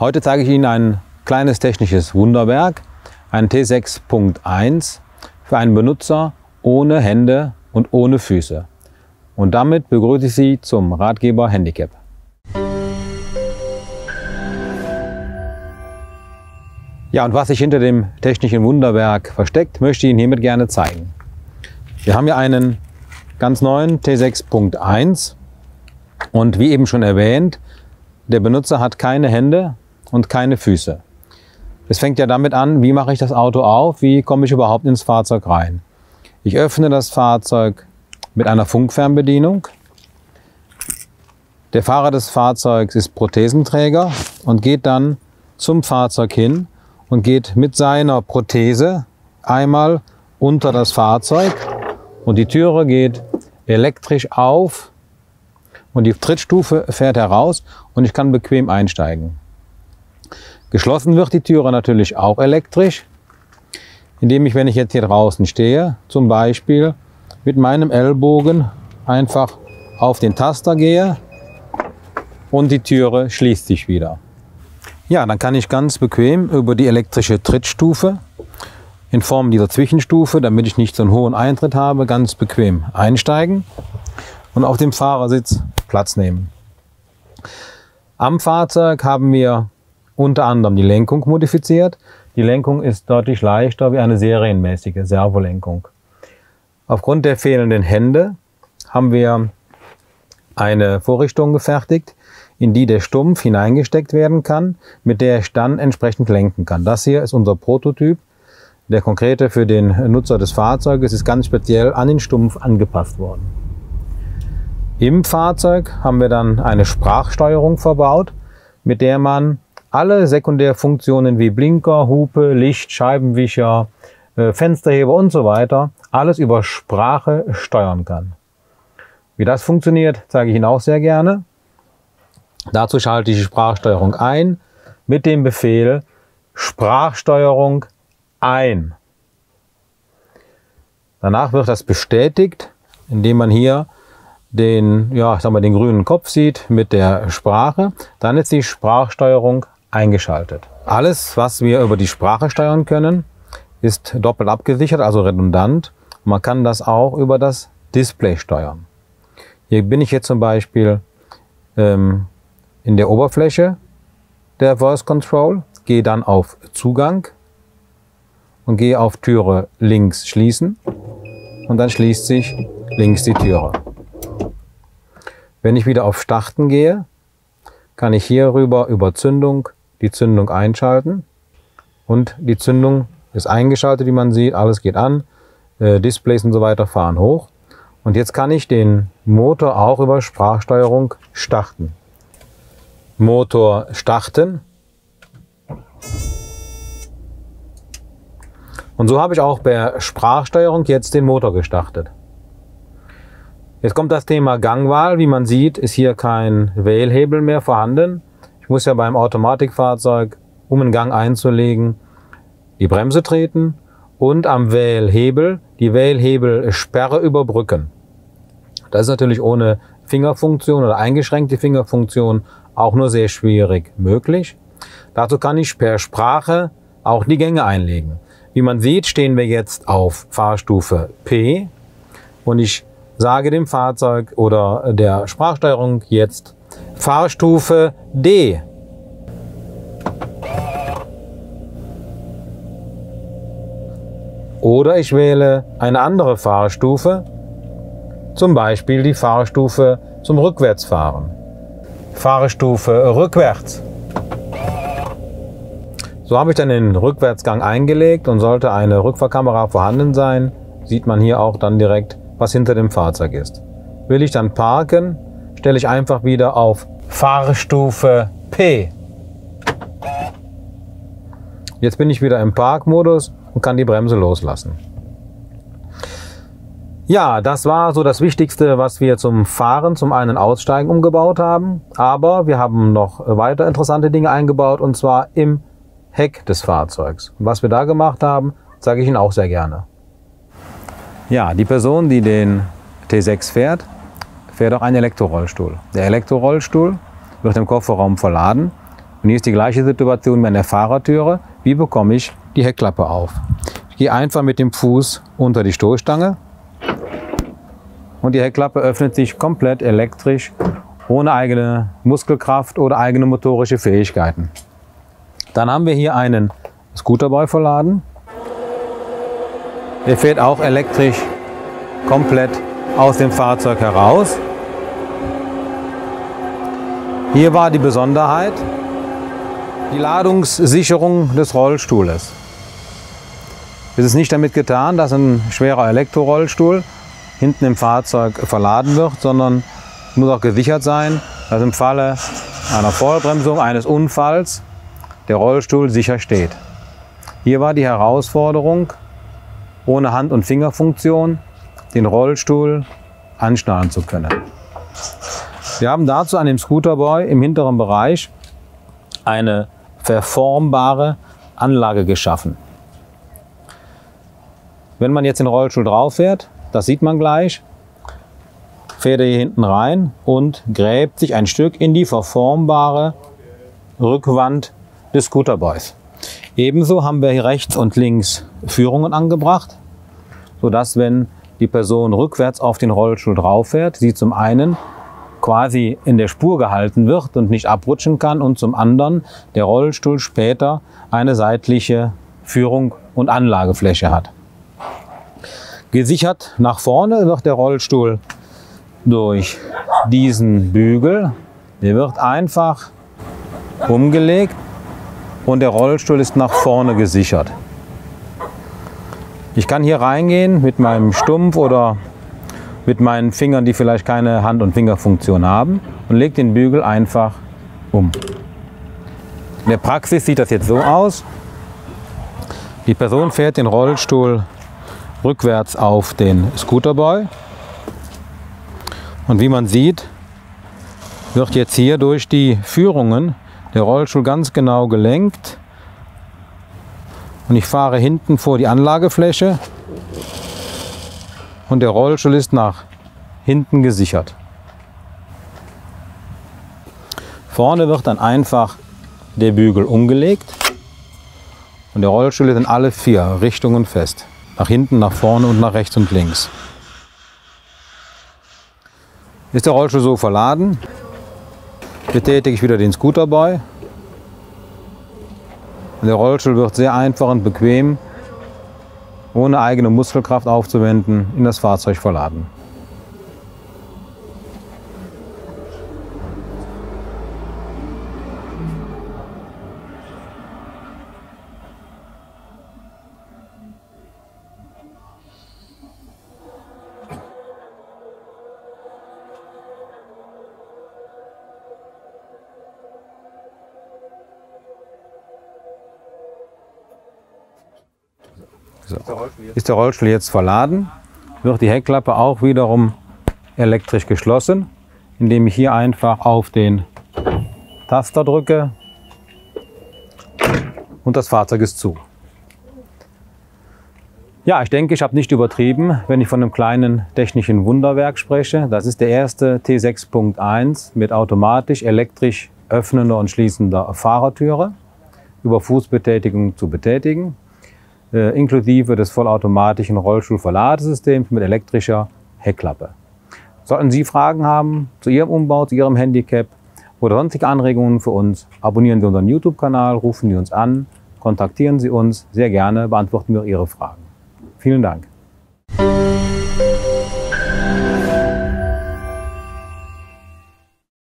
Heute zeige ich Ihnen ein kleines technisches Wunderwerk, ein T6.1 für einen Benutzer ohne Hände und ohne Füße. Und damit begrüße ich Sie zum Ratgeber Handicap. Ja, und was sich hinter dem technischen Wunderwerk versteckt, möchte ich Ihnen hiermit gerne zeigen. Wir haben hier einen ganz neuen T6.1 und wie eben schon erwähnt, der Benutzer hat keine Hände und keine Füße. Es fängt ja damit an, wie mache ich das Auto auf, wie komme ich überhaupt ins Fahrzeug rein. Ich öffne das Fahrzeug mit einer Funkfernbedienung. Der Fahrer des Fahrzeugs ist Prothesenträger und geht dann zum Fahrzeug hin und geht mit seiner Prothese einmal unter das Fahrzeug und die Türe geht elektrisch auf und die Trittstufe fährt heraus und ich kann bequem einsteigen. Geschlossen wird die Türe natürlich auch elektrisch, indem ich, wenn ich jetzt hier draußen stehe, zum Beispiel mit meinem Ellbogen einfach auf den Taster gehe und die Türe schließt sich wieder. Ja, dann kann ich ganz bequem über die elektrische Trittstufe in Form dieser Zwischenstufe, damit ich nicht so einen hohen Eintritt habe, ganz bequem einsteigen und auf dem Fahrersitz Platz nehmen. Am Fahrzeug haben wir unter anderem die Lenkung modifiziert. Die Lenkung ist deutlich leichter wie eine serienmäßige Servolenkung. Aufgrund der fehlenden Hände haben wir eine Vorrichtung gefertigt, in die der Stumpf hineingesteckt werden kann, mit der ich dann entsprechend lenken kann. Das hier ist unser Prototyp. Der konkrete für den Nutzer des Fahrzeuges ist ganz speziell an den Stumpf angepasst worden. Im Fahrzeug haben wir dann eine Sprachsteuerung verbaut, mit der man alle Sekundärfunktionen wie Blinker, Hupe, Licht, Scheibenwischer, Fensterheber und so weiter, alles über Sprache steuern kann. Wie das funktioniert, zeige ich Ihnen auch sehr gerne. Dazu schalte ich die Sprachsteuerung ein mit dem Befehl Sprachsteuerung ein. Danach wird das bestätigt, indem man hier den, den grünen Kopf sieht mit der Sprache. Dann ist die Sprachsteuerung eingeschaltet. Alles, was wir über die Sprache steuern können, ist doppelt abgesichert, also redundant. Man kann das auch über das Display steuern. Hier bin ich jetzt zum Beispiel in der Oberfläche der Voice Control, gehe dann auf Zugang und gehe auf Türe links schließen und dann schließt sich links die Türe. Wenn ich wieder auf Starten gehe, kann ich hierüber über Zündung die Zündung einschalten und die Zündung ist eingeschaltet, wie man sieht, alles geht an, Displays und so weiter fahren hoch. Und jetzt kann ich den Motor auch über Sprachsteuerung starten. Motor starten. Und so habe ich auch per Sprachsteuerung jetzt den Motor gestartet. Jetzt kommt das Thema Gangwahl. Wie man sieht, ist hier kein Wählhebel mehr vorhanden. Ich muss ja beim Automatikfahrzeug, um einen Gang einzulegen, die Bremse treten und am Wählhebel die Wählhebelsperre überbrücken. Das ist natürlich ohne Fingerfunktion oder eingeschränkte Fingerfunktion auch nur sehr schwierig möglich. Dazu kann ich per Sprache auch die Gänge einlegen. Wie man sieht, stehen wir jetzt auf Fahrstufe P und ich sage dem Fahrzeug oder der Sprachsteuerung jetzt Fahrstufe D. Oder ich wähle eine andere Fahrstufe, zum Beispiel die Fahrstufe zum Rückwärtsfahren. Fahrstufe rückwärts. So habe ich dann den Rückwärtsgang eingelegt und sollte eine Rückfahrkamera vorhanden sein, sieht man hier auch dann direkt, was hinter dem Fahrzeug ist. Will ich dann parken, stelle ich einfach wieder auf Fahrstufe P. Jetzt bin ich wieder im Parkmodus und kann die Bremse loslassen. Ja, das war so das Wichtigste, was wir zum Fahren, zum Ein- und Aussteigen umgebaut haben. Aber wir haben noch weitere interessante Dinge eingebaut und zwar im Heck des Fahrzeugs. Und was wir da gemacht haben, zeige ich Ihnen auch sehr gerne. Ja, die Person, die den T6 fährt, fährt auch einen Elektrorollstuhl. Der Elektrorollstuhl wird im Kofferraum verladen Und hier ist die gleiche Situation wie an der Fahrertüre. Wie bekomme ich die Heckklappe auf? Ich gehe einfach mit dem Fuß unter die Stoßstange und die Heckklappe öffnet sich komplett elektrisch, ohne eigene Muskelkraft oder eigene motorische Fähigkeiten. Dann haben wir hier einen Scooterboy verladen. Der fährt auch elektrisch komplett aus dem Fahrzeug heraus. Hier war die Besonderheit die Ladungssicherung des Rollstuhles. Es ist nicht damit getan, dass ein schwerer Elektrorollstuhl hinten im Fahrzeug verladen wird, sondern es muss auch gesichert sein, dass im Falle einer Vollbremsung, eines Unfalls, der Rollstuhl sicher steht. Hier war die Herausforderung, ohne Hand- und Fingerfunktion den Rollstuhl anschnallen zu können. Wir haben dazu an dem Scooterboy im hinteren Bereich eine verformbare Anlage geschaffen. Wenn man jetzt den Rollstuhl drauf fährt, das sieht man gleich, fährt er hier hinten rein und gräbt sich ein Stück in die verformbare Rückwand des Scooterboys. Ebenso haben wir hier rechts und links Führungen angebracht, sodass, wenn die Person rückwärts auf den Rollstuhl drauf fährt, sie zum einen quasi in der Spur gehalten wird und nicht abrutschen kann und zum anderen der Rollstuhl später eine seitliche Führung und Anlagefläche hat. Gesichert nach vorne wird der Rollstuhl durch diesen Bügel. Der wird einfach umgelegt und der Rollstuhl ist nach vorne gesichert. Ich kann hier reingehen mit meinem Stumpf oder mit meinen Fingern, die vielleicht keine Hand- und Fingerfunktion haben, und lege den Bügel einfach um. In der Praxis sieht das jetzt so aus. Die Person fährt den Rollstuhl rückwärts auf den Scooterboy. Und wie man sieht, wird jetzt hier durch die Führungen der Rollstuhl ganz genau gelenkt. Und ich fahre hinten vor die Anlagefläche. Und der Rollstuhl ist nach hinten gesichert. Vorne wird dann einfach der Bügel umgelegt und der Rollstuhl ist in alle vier Richtungen fest. Nach hinten, nach vorne und nach rechts und links. Ist der Rollstuhl so verladen, betätige ich wieder den Scooterboy. Und der Rollstuhl wird sehr einfach und bequem, ohne eigene Muskelkraft aufzuwenden, in das Fahrzeug verladen. So. Ist der Rollstuhl jetzt verladen, wird die Heckklappe auch wiederum elektrisch geschlossen, indem ich hier einfach auf den Taster drücke und das Fahrzeug ist zu. Ja, ich denke, ich habe nicht übertrieben, wenn ich von einem kleinen technischen Wunderwerk spreche. Das ist der erste T6.1 mit automatisch elektrisch öffnender und schließender Fahrertüre, über Fußbetätigung zu betätigen, inklusive des vollautomatischen Rollstuhlverladesystems mit elektrischer Heckklappe. Sollten Sie Fragen haben zu Ihrem Umbau, zu Ihrem Handicap oder sonstige Anregungen für uns, abonnieren Sie unseren YouTube-Kanal, rufen Sie uns an, kontaktieren Sie uns sehr gerne, beantworten wir Ihre Fragen. Vielen Dank.